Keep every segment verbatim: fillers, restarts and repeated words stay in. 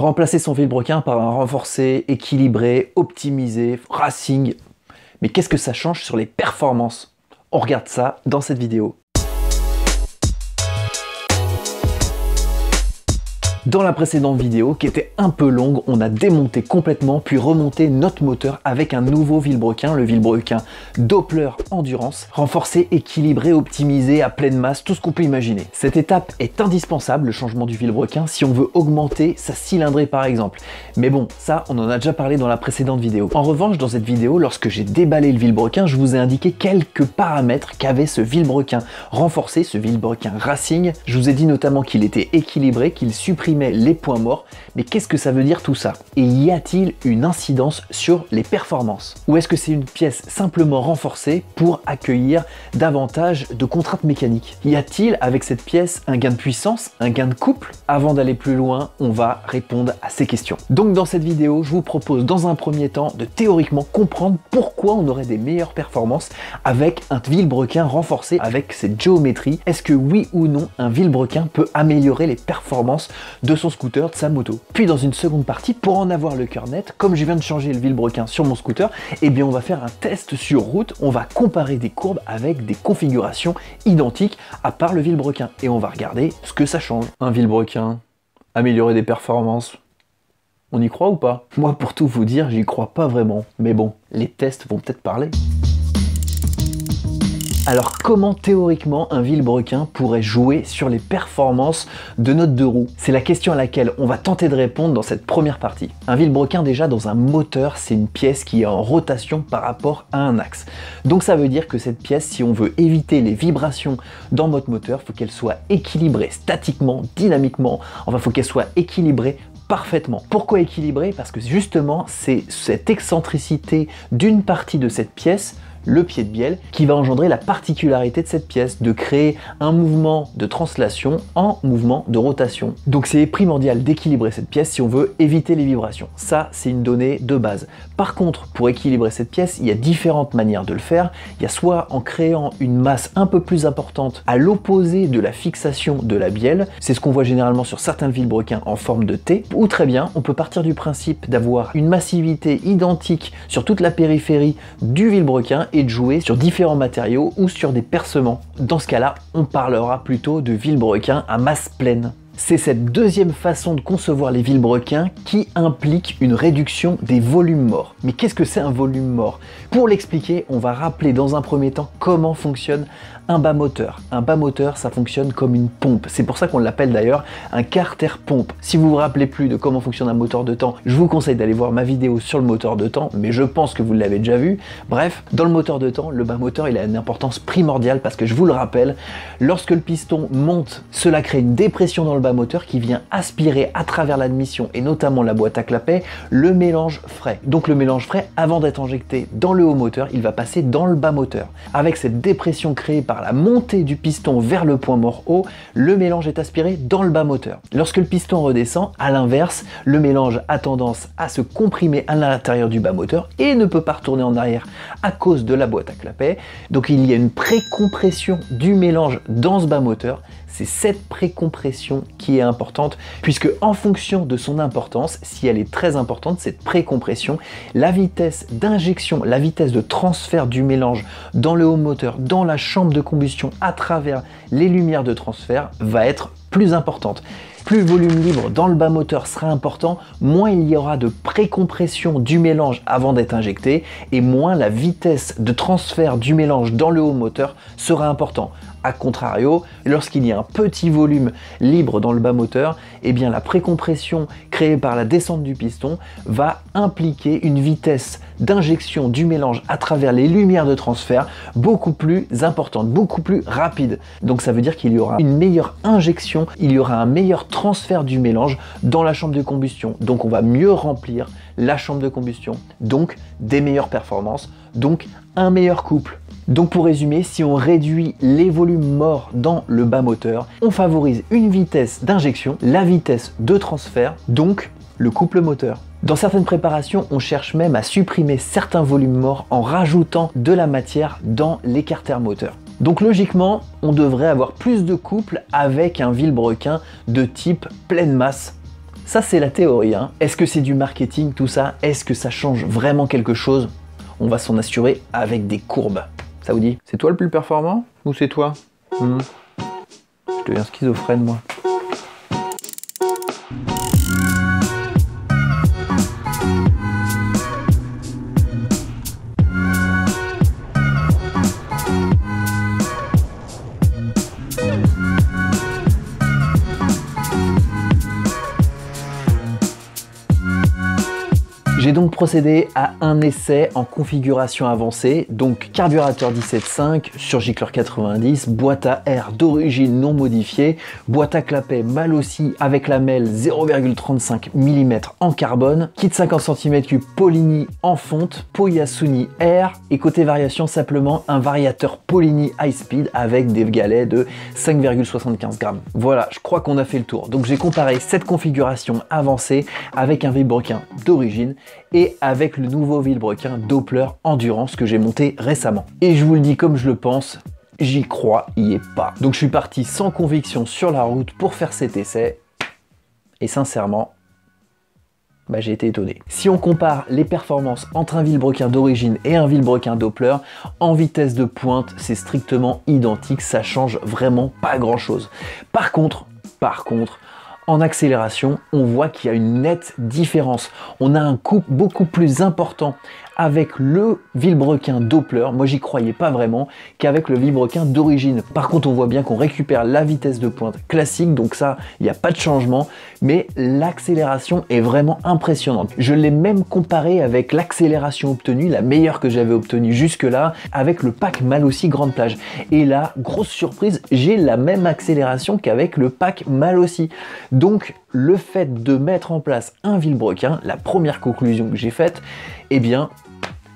Remplacer son vilebrequin par un renforcé, équilibré, optimisé, racing. Mais qu'est-ce que ça change sur les performances? On regarde ça dans cette vidéo. Dans la précédente vidéo, qui était un peu longue, on a démonté complètement puis remonté notre moteur avec un nouveau vilebrequin, le vilebrequin Doppler Endurance, renforcé, équilibré, optimisé, à pleine masse, tout ce qu'on peut imaginer. Cette étape est indispensable, le changement du vilebrequin, si on veut augmenter sa cylindrée par exemple. Mais bon, ça, on en a déjà parlé dans la précédente vidéo. En revanche, dans cette vidéo, lorsque j'ai déballé le vilebrequin, je vous ai indiqué quelques paramètres qu'avait ce vilebrequin renforcé, ce vilebrequin racing. Je vous ai dit notamment qu'il était équilibré, qu'il supprimait les points morts, mais qu'est-ce que ça veut dire tout ça? Et y a-t-il une incidence sur les performances? Ou est-ce que c'est une pièce simplement renforcée pour accueillir davantage de contraintes mécaniques? Y a-t-il avec cette pièce un gain de puissance, un gain de couple? Avant d'aller plus loin, on va répondre à ces questions. Donc dans cette vidéo, je vous propose dans un premier temps de théoriquement comprendre pourquoi on aurait des meilleures performances avec un vilebrequin renforcé, avec cette géométrie. Est-ce que oui ou non, un vilebrequin peut améliorer les performances de de son scooter, de sa moto? Puis dans une seconde partie, pour en avoir le cœur net, comme je viens de changer le vilebrequin sur mon scooter, eh bien on va faire un test sur route, on va comparer des courbes avec des configurations identiques à part le vilebrequin, et on va regarder ce que ça change. Un vilebrequin, améliorer des performances, on y croit ou pas? Moi pour tout vous dire, j'y crois pas vraiment, mais bon, les tests vont peut-être parler. Alors comment théoriquement un vilebrequin pourrait jouer sur les performances de notre deux roues? C'est la question à laquelle on va tenter de répondre dans cette première partie. Un vilebrequin déjà dans un moteur, c'est une pièce qui est en rotation par rapport à un axe. Donc ça veut dire que cette pièce, si on veut éviter les vibrations dans votre moteur, il faut qu'elle soit équilibrée statiquement, dynamiquement, enfin il faut qu'elle soit équilibrée parfaitement. Pourquoi équilibrée? Parce que justement c'est cette excentricité d'une partie de cette pièce, le pied de bielle, qui va engendrer la particularité de cette pièce, de créer un mouvement de translation en mouvement de rotation. Donc c'est primordial d'équilibrer cette pièce si on veut éviter les vibrations. Ça, c'est une donnée de base. Par contre, pour équilibrer cette pièce, il y a différentes manières de le faire. Il y a soit en créant une masse un peu plus importante à l'opposé de la fixation de la bielle, c'est ce qu'on voit généralement sur certains vilebrequins en forme de T, ou très bien, on peut partir du principe d'avoir une massivité identique sur toute la périphérie du vilebrequin et de jouer sur différents matériaux ou sur des percements. Dans ce cas-là, on parlera plutôt de vilebrequin à masse pleine. C'est cette deuxième façon de concevoir les vilebrequins qui implique une réduction des volumes morts. Mais qu'est-ce que c'est un volume mort? Pour l'expliquer, on va rappeler dans un premier temps comment fonctionne un bas moteur. Un bas moteur, ça fonctionne comme une pompe. C'est pour ça qu'on l'appelle d'ailleurs un carter-pompe. Si vous vous rappelez plus de comment fonctionne un moteur de temps, je vous conseille d'aller voir ma vidéo sur le moteur de temps, mais je pense que vous l'avez déjà vu. Bref, dans le moteur de temps, le bas moteur, il a une importance primordiale parce que, je vous le rappelle, lorsque le piston monte, cela crée une dépression dans le bas moteur qui vient aspirer à travers l'admission et notamment la boîte à clapet le mélange frais. Donc le mélange frais, avant d'être injecté dans le haut moteur, il va passer dans le bas moteur. Avec cette dépression créée par la montée du piston vers le point mort haut, le mélange est aspiré dans le bas moteur. Lorsque le piston redescend, à l'inverse, le mélange a tendance à se comprimer à l'intérieur du bas moteur et ne peut pas retourner en arrière à cause de la boîte à clapet. Donc il y a une précompression du mélange dans ce bas moteur. C'est cette précompression qui est importante, puisque en fonction de son importance, si elle est très importante, cette précompression, la vitesse d'injection, la vitesse de transfert du mélange dans le haut moteur, dans la chambre de combustion, à travers les lumières de transfert, va être plus importante. Plus le volume libre dans le bas moteur sera important, moins il y aura de précompression du mélange avant d'être injecté et moins la vitesse de transfert du mélange dans le haut moteur sera importante. A contrario, lorsqu'il y a un petit volume libre dans le bas moteur, eh bien la précompression créée par la descente du piston va impliquer une vitesse d'injection du mélange à travers les lumières de transfert beaucoup plus importante, beaucoup plus rapide. Donc ça veut dire qu'il y aura une meilleure injection, il y aura un meilleur transfert transfert du mélange dans la chambre de combustion, donc on va mieux remplir la chambre de combustion, donc des meilleures performances, donc un meilleur couple. Donc pour résumer, si on réduit les volumes morts dans le bas moteur, on favorise une vitesse d'injection, la vitesse de transfert, donc le couple moteur. Dans certaines préparations, on cherche même à supprimer certains volumes morts en rajoutant de la matière dans les carters moteurs. Donc logiquement, on devrait avoir plus de couples avec un vilebrequin de type pleine masse. Ça, c'est la théorie, hein. Est-ce que c'est du marketing, tout ça? Est-ce que ça change vraiment quelque chose? On va s'en assurer avec des courbes. Ça vous dit? C'est toi le plus performant? Ou c'est toi? hmm. Je deviens schizophrène, moi. J'ai donc procédé à un essai en configuration avancée, donc carburateur dix-sept virgule cinq sur Gicleur quatre-vingt-dix, boîte à air d'origine non modifiée, boîte à clapet Malossi avec lamelle zéro virgule trente-cinq millimètres en carbone, kit cinquante centimètres cubes Polini en fonte, pot Yasuni Air, et côté variation simplement un variateur Polini High Speed avec des galets de cinq virgule soixante-quinze grammes. Voilà, je crois qu'on a fait le tour. Donc j'ai comparé cette configuration avancée avec un vilebrequin d'origine et avec le nouveau vilebrequin Doppler Endurance que j'ai monté récemment. Et je vous le dis comme je le pense, j'y crois, y est pas. Donc je suis parti sans conviction sur la route pour faire cet essai, et sincèrement, bah, j'ai été étonné. Si on compare les performances entre un vilebrequin d'origine et un vilebrequin Doppler, en vitesse de pointe, c'est strictement identique, ça change vraiment pas grand chose. Par contre, par contre, en accélération, on voit qu'il y a une nette différence. On a un couple beaucoup plus important avec le vilebrequin Doppler, moi j'y croyais pas vraiment, qu'avec le vilebrequin d'origine. Par contre, on voit bien qu'on récupère la vitesse de pointe classique, donc ça, il n'y a pas de changement, mais l'accélération est vraiment impressionnante. Je l'ai même comparé avec l'accélération obtenue, la meilleure que j'avais obtenue jusque-là, avec le pack Malossi Grande Plage. Et là, grosse surprise, j'ai la même accélération qu'avec le pack Malossi. Donc le fait de mettre en place un vilebrequin, la première conclusion que j'ai faite, eh bien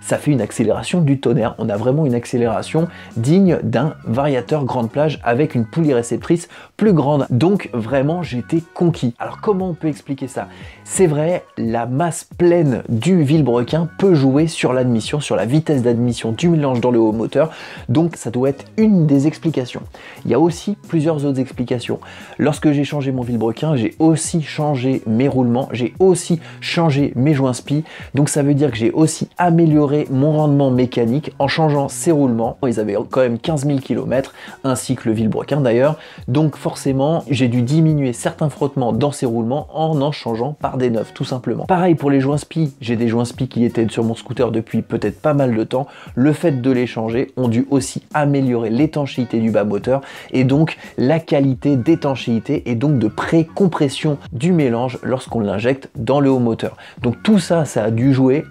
ça fait une accélération du tonnerre. On a vraiment une accélération digne d'un variateur grande plage avec une poulie réceptrice plus grande. Donc vraiment, j'étais conquis. Alors comment on peut expliquer ça? C'est vrai, la masse pleine du vilebrequin peut jouer sur l'admission, sur la vitesse d'admission du mélange dans le haut moteur. Donc ça doit être une des explications. Il y a aussi plusieurs autres explications. Lorsque j'ai changé mon vilebrequin, j'ai aussi changé mes roulements, j'ai aussi changé mes joints spi. Donc ça veut dire que j'ai aussi amélioré mon rendement mécanique en changeant ses roulements. Ils avaient quand même quinze mille kilomètres, ainsi que le vilebrequin d'ailleurs, donc forcément j'ai dû diminuer certains frottements dans ces roulements en en changeant par des neufs, tout simplement. Pareil pour les joints spi, j'ai des joints spi qui étaient sur mon scooter depuis peut-être pas mal de temps, le fait de les changer ont dû aussi améliorer l'étanchéité du bas moteur et donc la qualité d'étanchéité et donc de pré-compression du mélange lorsqu'on l'injecte dans le haut moteur. Donc tout ça, ça a dû jouer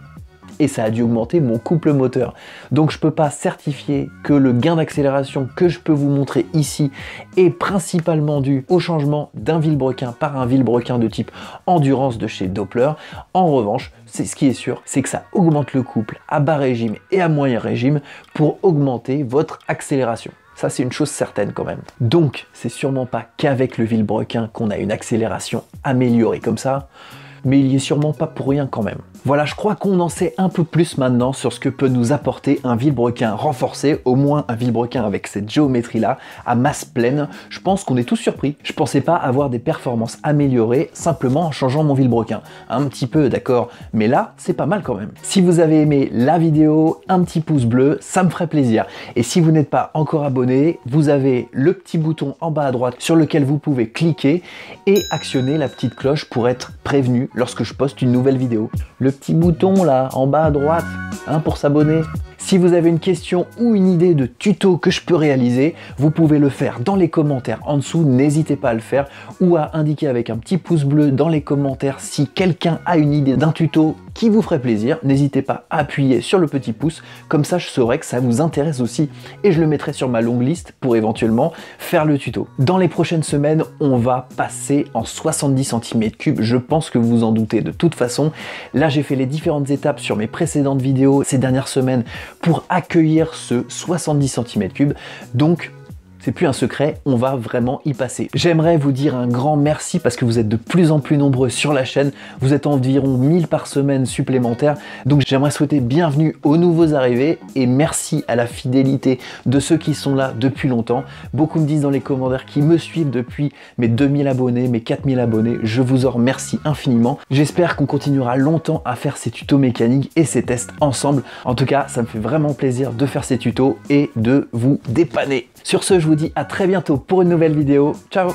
et ça a dû augmenter mon couple moteur. Donc je peux pas certifier que le gain d'accélération que je peux vous montrer ici est principalement dû au changement d'un vilebrequin par un vilebrequin de type endurance de chez Doppler. En revanche, c'est ce qui est sûr, c'est que ça augmente le couple à bas régime et à moyen régime pour augmenter votre accélération. Ça, c'est une chose certaine quand même. Donc, c'est sûrement pas qu'avec le vilebrequin qu'on a une accélération améliorée comme ça, mais il y est sûrement pas pour rien quand même. Voilà, je crois qu'on en sait un peu plus maintenant sur ce que peut nous apporter un vilebrequin renforcé, au moins un vilebrequin avec cette géométrie-là, à masse pleine. Je pense qu'on est tous surpris. Je pensais pas avoir des performances améliorées simplement en changeant mon vilebrequin. Un petit peu, d'accord, mais là, c'est pas mal quand même. Si vous avez aimé la vidéo, un petit pouce bleu, ça me ferait plaisir. Et si vous n'êtes pas encore abonné, vous avez le petit bouton en bas à droite sur lequel vous pouvez cliquer et actionner la petite cloche pour être prévenu lorsque je poste une nouvelle vidéo. Le petit bouton là en bas à droite, hein, pour s'abonner. Si vous avez une question ou une idée de tuto que je peux réaliser, vous pouvez le faire dans les commentaires en dessous, n'hésitez pas à le faire, ou à indiquer avec un petit pouce bleu dans les commentaires si quelqu'un a une idée d'un tuto qui vous ferait plaisir. N'hésitez pas à appuyer sur le petit pouce, comme ça je saurai que ça vous intéresse aussi et je le mettrai sur ma longue liste pour éventuellement faire le tuto. Dans les prochaines semaines, on va passer en soixante-dix centimètres cubes, je pense que vous vous en doutez de toute façon. Là, j'ai fait les différentes étapes sur mes précédentes vidéos ces dernières semaines pour accueillir ce soixante-dix centimètres cubes, donc c'est plus un secret, on va vraiment y passer. J'aimerais vous dire un grand merci parce que vous êtes de plus en plus nombreux sur la chaîne, vous êtes environ mille par semaine supplémentaires, donc j'aimerais souhaiter bienvenue aux nouveaux arrivés et merci à la fidélité de ceux qui sont là depuis longtemps. Beaucoup me disent dans les commentaires qui me suivent depuis mes deux mille abonnés, mes quatre mille abonnés, je vous en remercie infiniment. J'espère qu'on continuera longtemps à faire ces tutos mécaniques et ces tests ensemble. En tout cas, ça me fait vraiment plaisir de faire ces tutos et de vous dépanner. Sur ce, je vous dis à très bientôt pour une nouvelle vidéo. Ciao!